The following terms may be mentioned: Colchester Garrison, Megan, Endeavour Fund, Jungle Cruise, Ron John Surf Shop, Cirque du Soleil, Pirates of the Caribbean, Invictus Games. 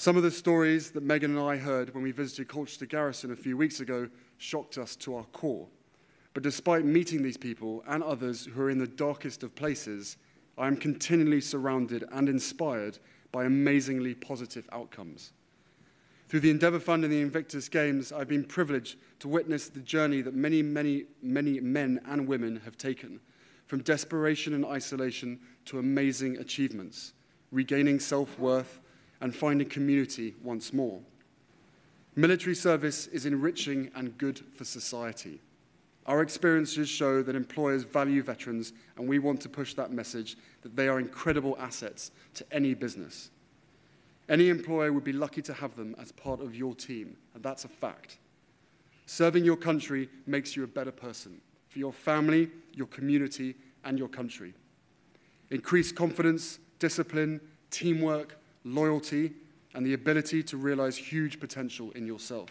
Some of the stories that Megan and I heard when we visited Colchester Garrison a few weeks ago shocked us to our core. But despite meeting these people and others who are in the darkest of places, I am continually surrounded and inspired by amazingly positive outcomes. Through the Endeavour Fund and the Invictus Games, I've been privileged to witness the journey that many men and women have taken, from desperation and isolation to amazing achievements, regaining self-worth and finding community once more. Military service is enriching and good for society. Our experiences show that employers value veterans, and we want to push that message that they are incredible assets to any business. Any employer would be lucky to have them as part of your team, and that's a fact. Serving your country makes you a better person, for your family, your community, and your country. Increased confidence, discipline, teamwork, loyalty, and the ability to realize huge potential in yourself.